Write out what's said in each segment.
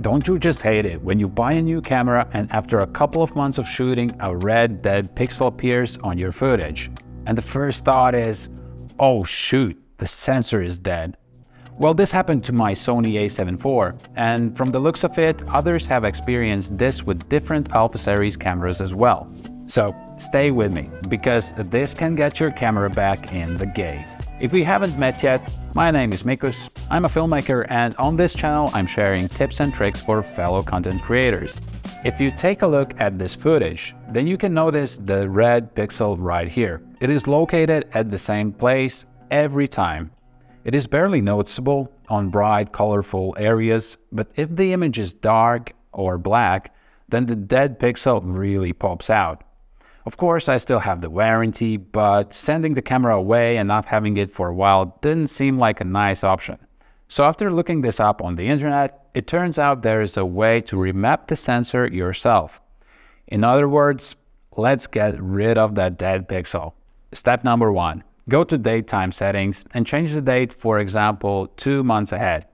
Don't you just hate it when you buy a new camera and after a couple of months of shooting, a red dead pixel appears on your footage? And the first thought is, oh shoot, the sensor is dead. Well, this happened to my Sony a7IV, and from the looks of it, others have experienced this with different Alpha series cameras as well. So stay with me, because this can get your camera back in the game. If we haven't met yet, my name is Mikus, I'm a filmmaker, and on this channel I'm sharing tips and tricks for fellow content creators. If you take a look at this footage, then you can notice the red pixel right here. It is located at the same place every time. It is barely noticeable on bright, colorful areas, but if the image is dark or black, then the dead pixel really pops out. Of course, I still have the warranty, but sending the camera away and not having it for a while didn't seem like a nice option. So after looking this up on the internet, it turns out there is a way to remap the sensor yourself. In other words, let's get rid of that dead pixel. Step number one. Go to daytime settings and change the date, for example, 2 months ahead.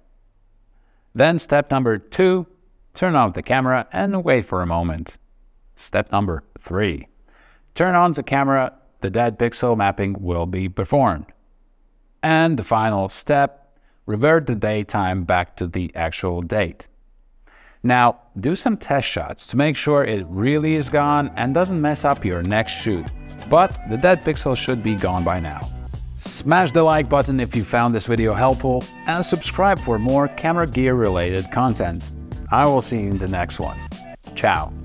Then step number two, turn off the camera and wait for a moment. Step number three, turn on the camera, the dead pixel mapping will be performed. And the final step, revert the daytime back to the actual date. Now, do some test shots to make sure it really is gone and doesn't mess up your next shoot. But the dead pixel should be gone by now. Smash the like button if you found this video helpful, and subscribe for more camera gear related content. I will see you in the next one. Ciao.